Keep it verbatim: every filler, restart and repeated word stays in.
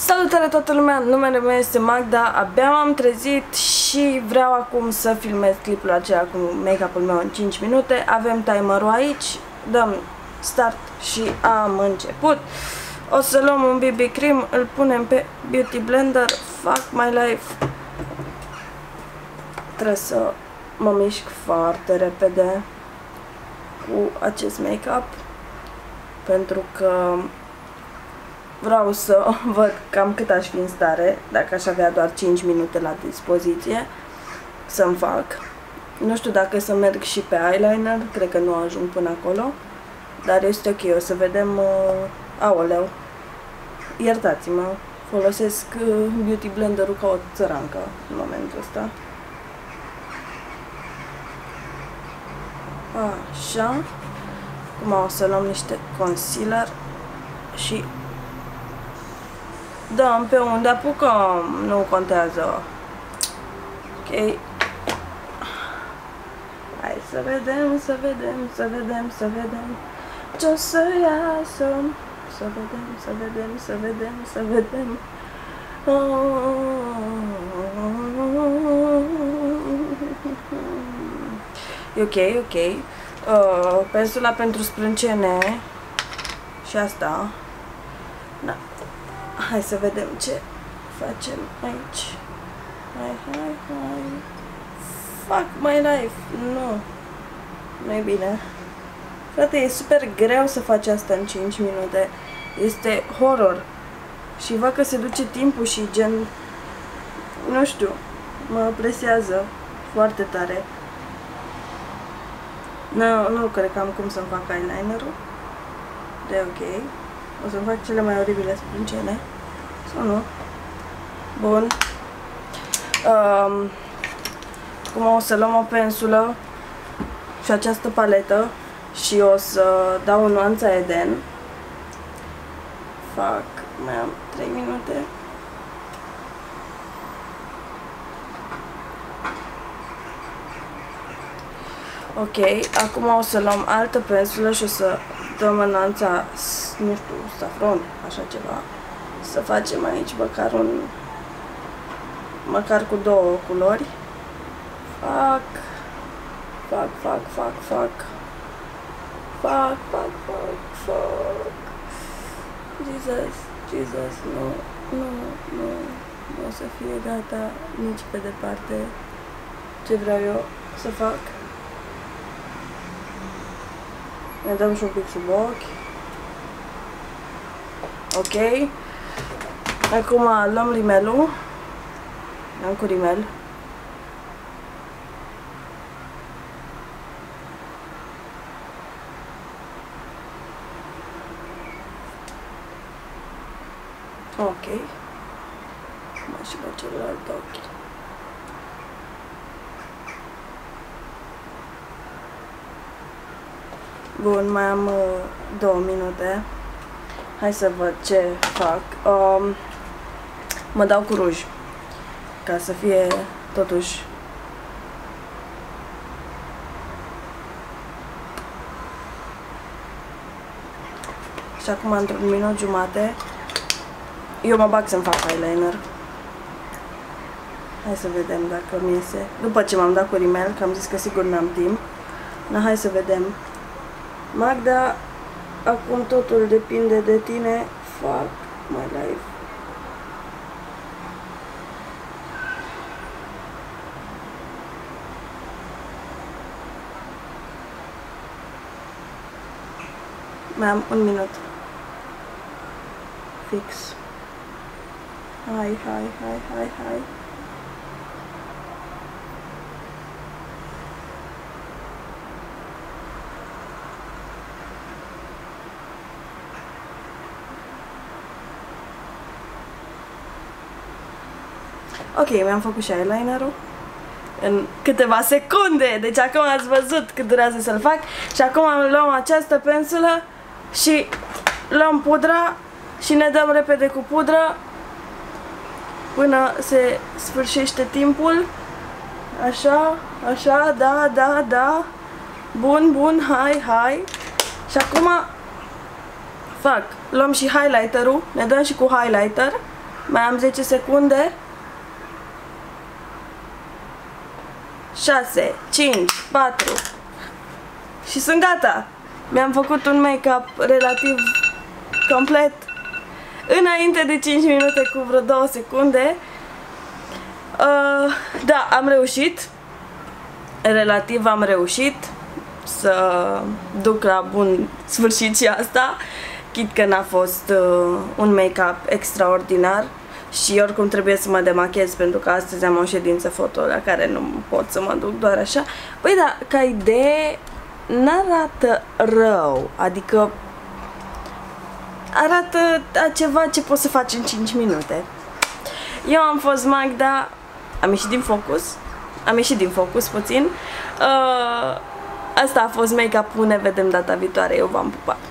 Salutare toată lumea, numele meu este Magda, abia m-am trezit și vreau acum să filmez clipul acela cu make-up-ul meu în cinci minute. Avem timerul aici, dăm start și am început. O să luăm un B B cream, îl punem pe Beauty Blender, fuck my life. Trebuie să mă mișc foarte repede cu acest make-up, pentru că vreau să văd cam cât aș fi în stare, dacă aș avea doar cinci minute la dispoziție, să-mi fac. Nu știu dacă să merg și pe eyeliner, cred că nu ajung până acolo, dar este ok, o să vedem. Uh, aoleu, iertați-mă, folosesc uh, Beauty Blender-ul ca o țărancă în momentul ăsta. Așa, acum o să luăm niște concealer și dăm pe unde apucăm, nu contează. Ok. Hai să vedem, să vedem, să vedem, să vedem ce o să iasă. Să vedem, să vedem, să vedem, să vedem. E ok, ok. Uh, pensula pentru sprâncene și asta. Da. Hai să vedem ce facem aici. Hai, hai, hai. Fuck my life. Nu. Nu-i bine. Frate, e super greu să faci asta în cinci minute. Este horror. Și văd că se duce timpul și gen... Nu știu. Mă presează foarte tare. Nu, nu cred că am cum să-mi fac eyelinerul. De ok. O să-mi fac cele mai oribile sprâncene. Sau nu? Bun. Um, acum o să luăm o pensulă și această paletă și o să dau o nuanță Eden. Fac... mai am trei minute. Ok, acum o să luăm altă pensulă și o să dăm în nuanța, nu știu, safron, așa ceva. Să facem aici măcar un... măcar cu două culori. Fac... Fac, fac, fac, fac. Fac, fac, fac, fac. Jesus, Jesus, nu, nu, nu. Nu o să fie gata nici pe departe ce vreau eu să fac. Ne dăm și un pic sub ochi. Ok. Acum luăm rimelul. Am cu rimel. Ok. Mai și la celălalt ochi. Bun, mai am uh, două minute. Hai să văd ce fac. Um, mă dau cu ruj. Ca să fie totuși... Și acum, într-un minut jumate, eu mă bag să-mi fac eyeliner. Hai să vedem dacă mi iese. După ce m-am dat cu rimel, că am zis că sigur n-am timp. Na, hai să vedem. Magda, acum totul depinde de tine. Fuck my life. Mai am un minut. Fix. Hai, hai, hai, hai, hai. Ok, mi-am făcut și eyelinerul în câteva secunde, deci acum ați văzut cât durează să-l fac. Și acum luăm această pensulă și luăm pudra și ne dăm repede cu pudra până se sfârșește timpul. Așa, așa, da, da, da. Bun, bun, hai, hai. Și acum fac, luăm și highlighterul, ne dăm și cu highlighter. Mai am zece secunde. șase, cinci, patru. Și sunt gata. Mi-am făcut un make-up relativ complet. Înainte de cinci minute cu vreo două secunde. Uh, da, am reușit. Relativ am reușit să duc la bun sfârșit și asta. Chit că n-a fost uh, un make-up extraordinar și oricum trebuie să mă demachez pentru că astăzi am o ședință foto la care nu pot să mă duc doar așa. Păi da, ca idee n-arată rău, adică arată ceva ce poți să faci în cinci minute. Eu am fost Magda, am ieșit din focus, am ieșit din focus puțin. Uh, asta a fost make-up-ul, ne vedem data viitoare, eu v-am pupat!